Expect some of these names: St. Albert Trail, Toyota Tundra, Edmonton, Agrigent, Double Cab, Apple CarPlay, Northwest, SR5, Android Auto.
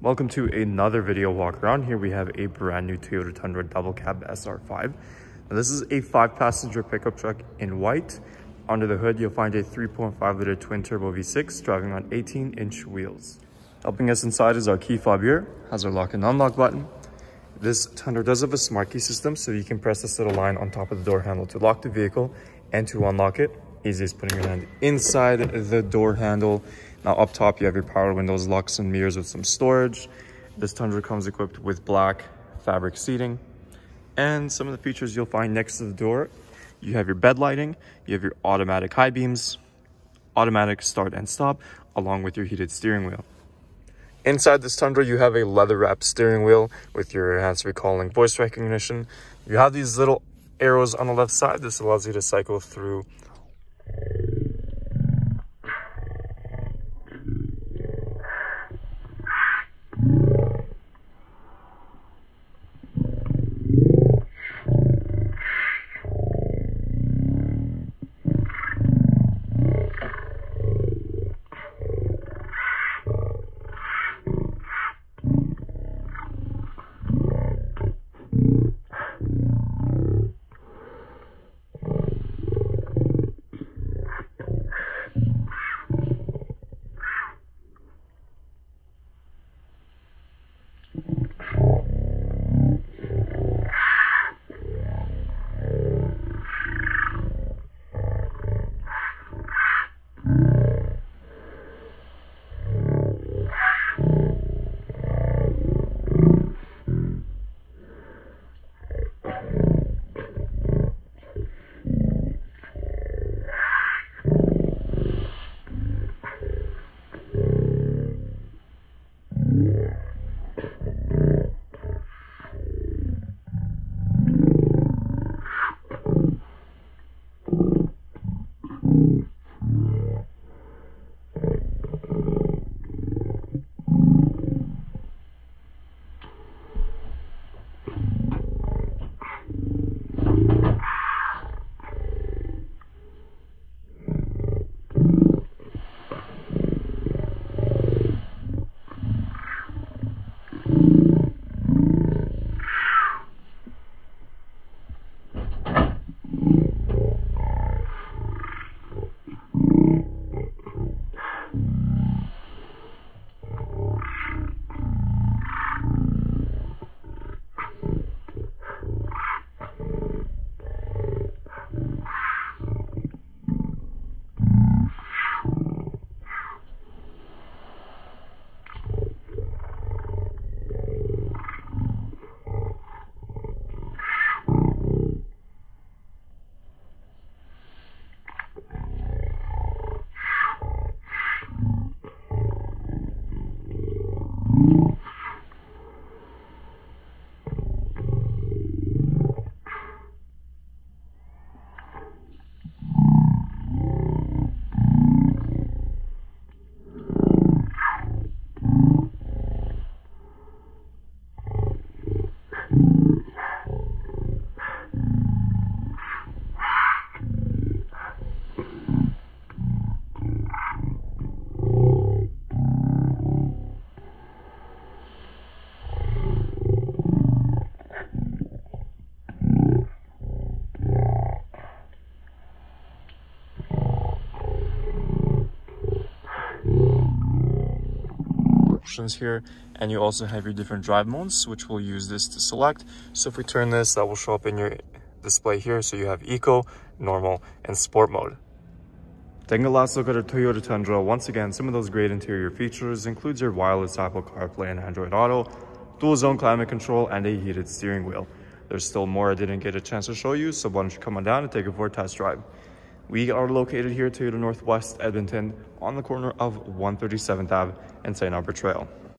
Welcome to another video walk around. Here we have a brand new Toyota Tundra Double Cab SR5. Now this is a 5-passenger pickup truck in white. Under the hood, you'll find a 3.5 liter twin turbo V6 driving on 18-inch wheels. Helping us inside is our key fob here, has our lock and unlock button. This Tundra does have a smart key system, so you can press this little line on top of the door handle to lock the vehicle and to unlock it. Easy as putting your hand inside the door handle. Now up top you have your power windows, locks and mirrors with some storage. This Tundra comes equipped with black fabric seating. And some of the features you'll find next to the door, you have your bed lighting, you have your automatic high beams, automatic start and stop, along with your heated steering wheel. Inside this Tundra, you have a leather-wrapped steering wheel with your hands-free calling voice recognition. You have these little arrows on the left side. This allows you to cycle through here, and you also have your different drive modes, which we'll use this to select. So if we turn this, that will show up in your display here, so you have eco, normal, and sport mode. Taking a last look at our Toyota Tundra, once again, some of those great interior features includes your wireless Apple CarPlay and Android Auto, dual zone climate control, and a heated steering wheel. There's still more I didn't get a chance to show you, so why don't you come on down and take it for a test drive. We are located here at Toyota Northwest Edmonton on the corner of 137th Ave and St. Albert Trail.